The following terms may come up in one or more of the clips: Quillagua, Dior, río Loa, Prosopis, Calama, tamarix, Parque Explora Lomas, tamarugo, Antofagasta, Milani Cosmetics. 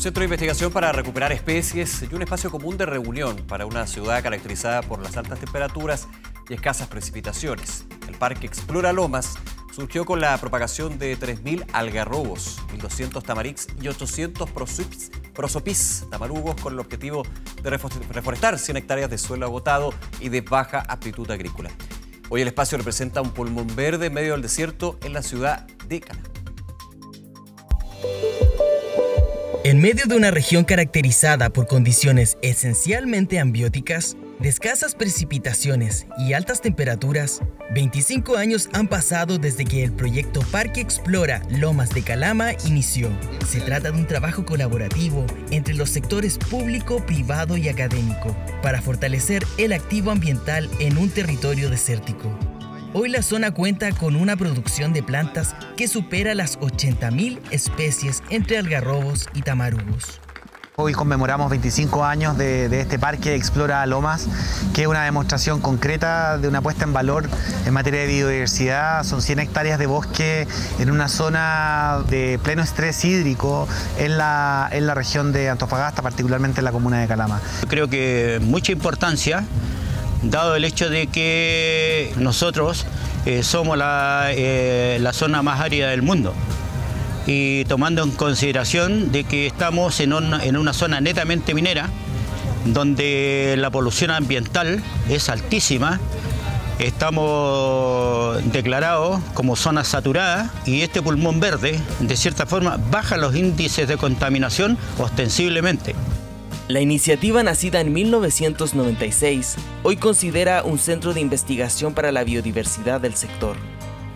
un centro de investigación para recuperar especies y un espacio común de reunión para una ciudad caracterizada por las altas temperaturas y escasas precipitaciones. El Parque Explora Lomas surgió con la propagación de 3.000 algarrobos, 1.200 tamarix y 800 prosopis tamarugos con el objetivo de reforestar 100 hectáreas de suelo agotado y de baja aptitud agrícola. Hoy el espacio representa un pulmón verde en medio del desierto en la ciudad de Calama. En medio de una región caracterizada por condiciones esencialmente ambióticas, de escasas precipitaciones y altas temperaturas, 25 años han pasado desde que el proyecto Parque Explora Lomas de Calama inició. Se trata de un trabajo colaborativo entre los sectores público, privado y académico para fortalecer el activo ambiental en un territorio desértico. Hoy la zona cuenta con una producción de plantas que supera las 80.000 especies entre algarrobos y tamarugos. Hoy conmemoramos 25 años de este parque Explora Lomas, que es una demostración concreta de una puesta en valor en materia de biodiversidad. Son 100 hectáreas de bosque en una zona de pleno estrés hídrico en la región de Antofagasta, particularmente en la comuna de Calama. Creo que mucha importancia, dado el hecho de que nosotros somos la zona más árida del mundo, y tomando en consideración de que estamos en una zona netamente minera, donde la polución ambiental es altísima, estamos declarados como zona saturada, y este pulmón verde, de cierta forma, baja los índices de contaminación ostensiblemente. La iniciativa, nacida en 1996, hoy considera un centro de investigación para la biodiversidad del sector.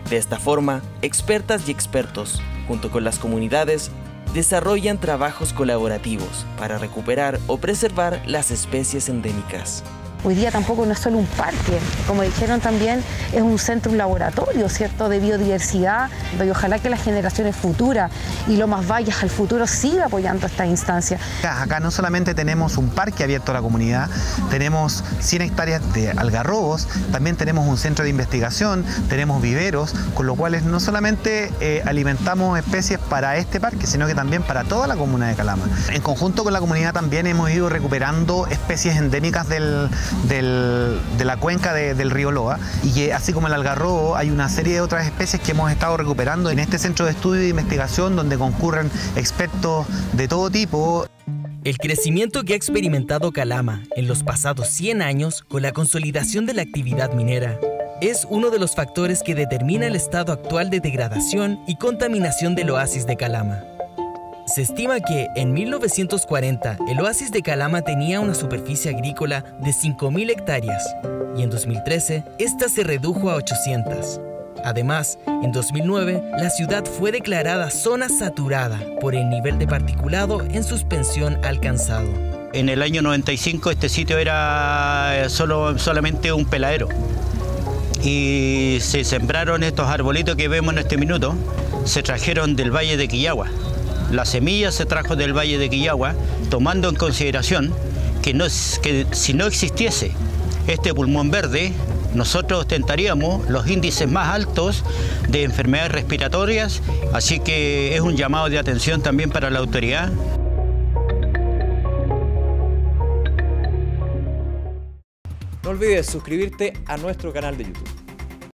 De esta forma, expertas y expertos, junto con las comunidades, desarrollan trabajos colaborativos para recuperar o preservar las especies endémicas. Hoy día tampoco no es solo un parque, como dijeron también, es un centro, un laboratorio, ¿cierto?, de biodiversidad, y ojalá que las generaciones futuras y Lomas Valles al futuro siga apoyando esta instancia. Acá no solamente tenemos un parque abierto a la comunidad, tenemos 100 hectáreas de algarrobos, también tenemos un centro de investigación, tenemos viveros, con los cuales no solamente alimentamos especies para este parque, sino que también para toda la comuna de Calama. En conjunto con la comunidad también hemos ido recuperando especies endémicas de la cuenca del río Loa, y así como el algarrobo hay una serie de otras especies que hemos estado recuperando en este centro de estudio e investigación, donde concurren expertos de todo tipo. El crecimiento que ha experimentado Calama en los pasados 100 años con la consolidación de la actividad minera es uno de los factores que determina el estado actual de degradación y contaminación del oasis de Calama. Se estima que, en 1940, el oasis de Calama tenía una superficie agrícola de 5.000 hectáreas y en 2013, esta se redujo a 800. Además, en 2009, la ciudad fue declarada zona saturada por el nivel de particulado en suspensión alcanzado. En el año 95, este sitio era solamente un peladero, y se sembraron estos arbolitos que vemos en este minuto, se trajeron del valle de Quillagua. La semilla se trajo del valle de Quillagua, tomando en consideración que si no existiese este pulmón verde, nosotros ostentaríamos los índices más altos de enfermedades respiratorias, así que es un llamado de atención también para la autoridad. No olvides suscribirte a nuestro canal de YouTube.